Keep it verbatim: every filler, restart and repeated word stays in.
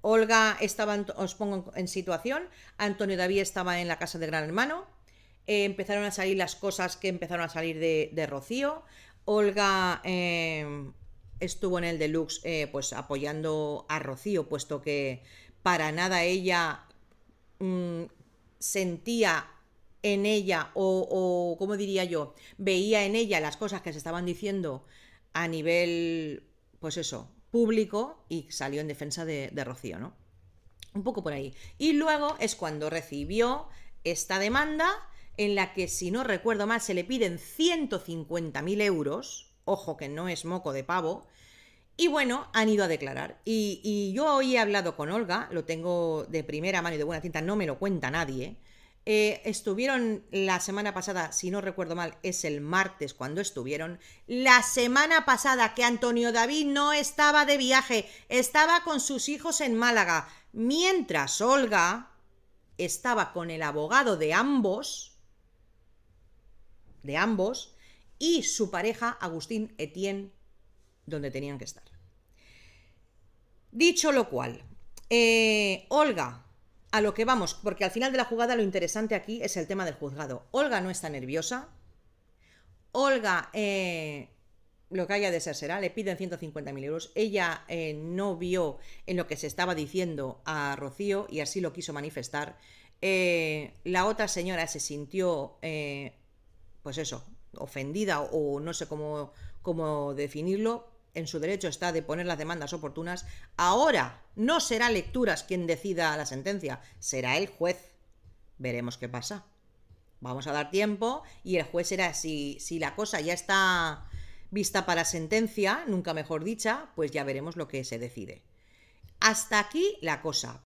Olga estaba, os pongo en situación, Antonio David estaba en la casa de Gran Hermano, eh, empezaron a salir las cosas que empezaron a salir de, de Rocío, Olga eh, estuvo en el deluxe eh, pues apoyando a Rocío, puesto que para nada ella mmm, sentía en ella, o, o como diría yo, veía en ella las cosas que se estaban diciendo a nivel, pues eso, público, y salió en defensa de, de Rocío, ¿no? Un poco por ahí. Y luego es cuando recibió esta demanda en la que, si no recuerdo mal, se le piden ciento cincuenta mil euros, ojo que no es moco de pavo, y bueno, han ido a declarar. Y, y yo hoy he hablado con Olga, lo tengo de primera mano y de buena tinta, no me lo cuenta nadie. Eh, estuvieron la semana pasada, si no recuerdo mal, es el martes cuando estuvieron, la semana pasada que Antonio David no estaba de viaje, estaba con sus hijos en Málaga, mientras Olga estaba con el abogado de ambos, de ambos, y su pareja Agustín Etienne, donde tenían que estar. Dicho lo cual, eh, Olga... A lo que vamos, porque al final de la jugada lo interesante aquí es el tema del juzgado. Olga no está nerviosa. Olga, eh, lo que haya de ser será, le piden ciento cincuenta mil euros. Ella eh, no vio en lo que se estaba diciendo a Rocío y así lo quiso manifestar. Eh, la otra señora se sintió, eh, pues eso, ofendida o, o no sé cómo, cómo definirlo. En su derecho está de poner las demandas oportunas. Ahora no será Lecturas quien decida la sentencia, será el juez. Veremos qué pasa. Vamos a dar tiempo y el juez será, si, si la cosa ya está vista para sentencia, nunca mejor dicha, pues ya veremos lo que se decide. Hasta aquí la cosa.